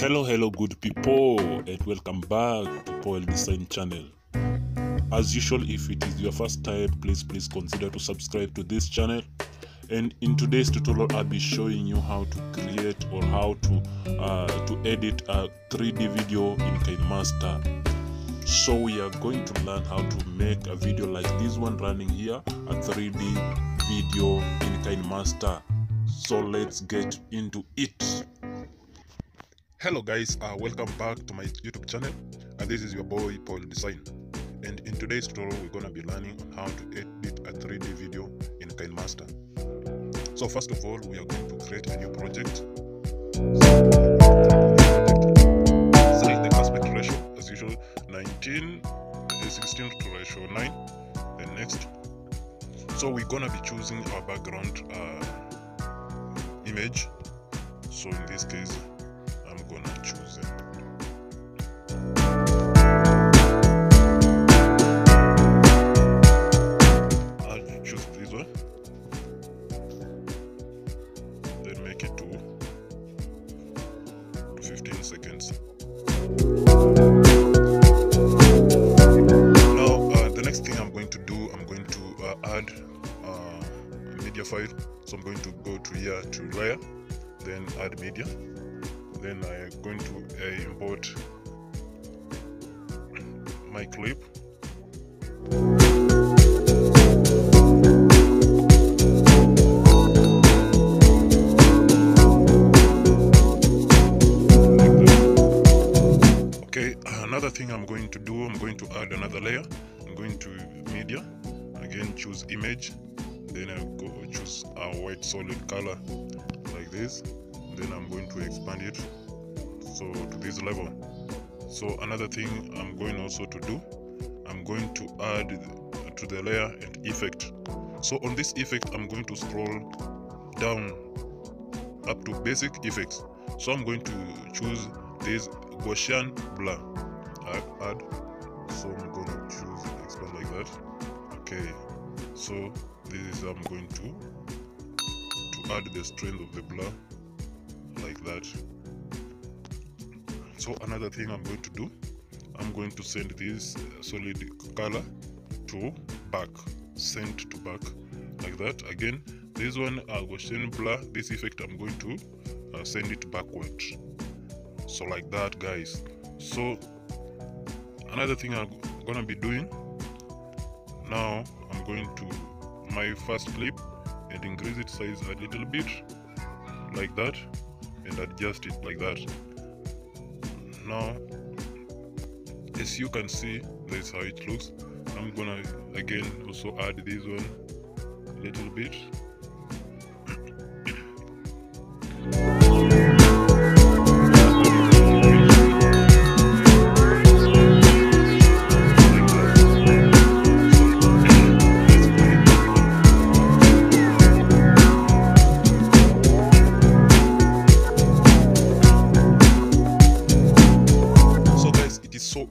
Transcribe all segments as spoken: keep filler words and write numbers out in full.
Hello, hello, good people, and welcome back to Powell Design Channel. As usual, if it is your first time, please, please consider to subscribe to this channel. And in today's tutorial, I'll be showing you how to create or how to uh, to edit a three D video in KineMaster. So we are going to learn how to make a video like this one running here, a three D video in KineMaster. So let's get into it. Hello guys, uh, welcome back to my YouTube channel. Uh, this is your boy Powell Design, and in today's tutorial we're gonna be learning on how to edit a three D video in KineMaster. So first of all, we are going to create a new project. Select the aspect ratio as usual, nineteen, sixteen to ratio nine, and next. So we're gonna be choosing our background uh, image. So in this case, gonna choose it. I'll choose this one, then make it to fifteen seconds. Now uh, the next thing I'm going to do, I'm going to uh, add uh, a media file. So I'm going to go to here to layer, then add media. Then I'm going to uh, import my clip. Okay, another thing I'm going to do, I'm going to add another layer. I'm going to media, again choose image, then I'll go choose a white solid color like this. Then I'm going to expand it so to this level. So another thing I'm going also to do, I'm going to add to the layer an effect. So on this effect, I'm going to scroll down up to basic effects. So I'm going to choose this Gaussian blur. I've add, so I'm going to choose expand like that. Okay, so this is I'm going to to add the strength of the blur. Like that. So another thing I'm going to do, I'm going to send this solid color to back, send to back like that. Again, this one uh, Gaussian blur, this effect I'm going to uh, send it backward, so like that guys. So another thing I'm gonna be doing now, I'm going to my first clip and increase its size a little bit like that, and adjust it like that. Now as you can see, that's how it looks. I'm gonna again also add this one a little bit.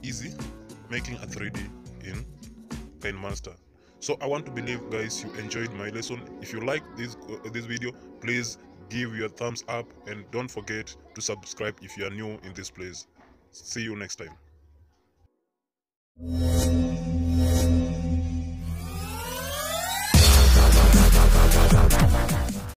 Easy making a three D in KineMaster. So I want to believe guys you enjoyed my lesson. If you like this uh, this video, please give your thumbs up, and don't forget to subscribe if you are new in this place. See you next time.